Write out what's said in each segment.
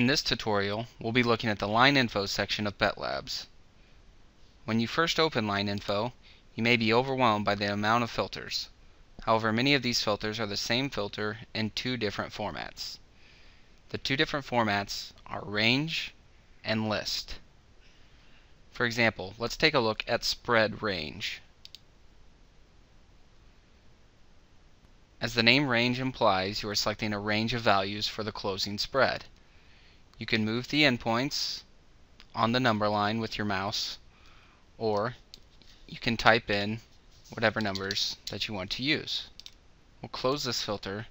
In this tutorial, we'll be looking at the Line Info section of BetLabs. When you first open Line Info, you may be overwhelmed by the amount of filters. However, many of these filters are the same filter in two different formats. The two different formats are range and list. For example, let's take a look at spread range. As the name range implies, you are selecting a range of values for the closing spread. You can move the endpoints on the number line with your mouse, or you can type in whatever numbers that you want to use. We'll close this filter.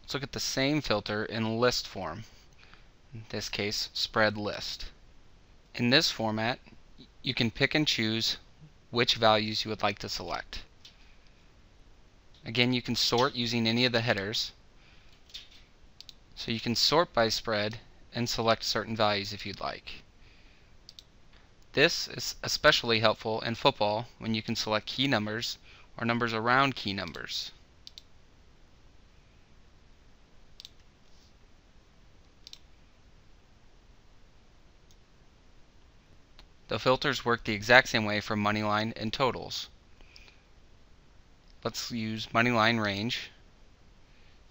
Let's look at the same filter in list form, in this case spread list. In this format, you can pick and choose which values you would like to select. Again, you can sort using any of the headers. So you can sort by spread and select certain values if you'd like. This is especially helpful in football when you can select key numbers or numbers around key numbers. The filters work the exact same way for moneyline and totals. Let's use moneyline range,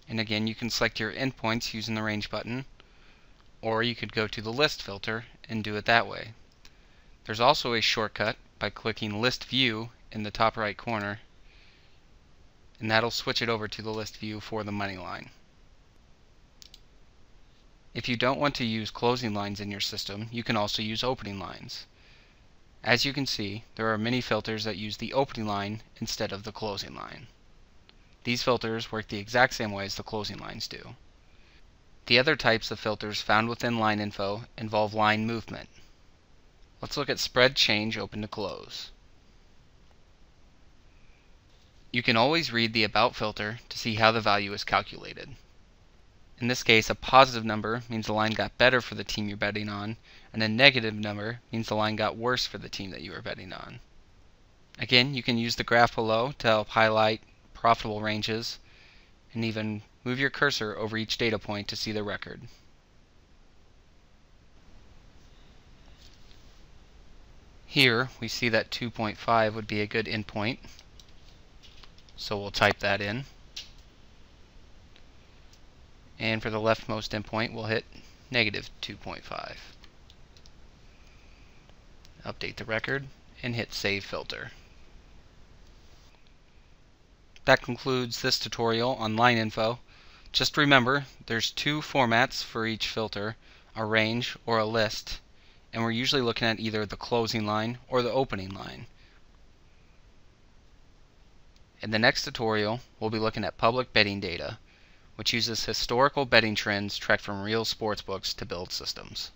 and again you can select your endpoints using the range button, or you could go to the list filter and do it that way. There's also a shortcut by clicking list view in the top right corner, and that'll switch it over to the list view for the money line. If you don't want to use closing lines in your system, you can also use opening lines. As you can see, there are many filters that use the opening line instead of the closing line. These filters work the exact same way as the closing lines do. The other types of filters found within Line Info involve line movement. Let's look at spread change open to close. You can always read the About filter to see how the value is calculated. In this case, a positive number means the line got better for the team you're betting on, and a negative number means the line got worse for the team that you are betting on. Again, you can use the graph below to help highlight profitable ranges, and even move your cursor over each data point to see the record. Here we see that 2.5 would be a good endpoint, so we'll type that in. And for the leftmost endpoint, we'll hit negative 2.5. Update the record and hit Save Filter. That concludes this tutorial on Line Info. Just remember, there's two formats for each filter, a range or a list, and we're usually looking at either the closing line or the opening line. In the next tutorial, we'll be looking at public betting data, which uses historical betting trends tracked from real sportsbooks to build systems.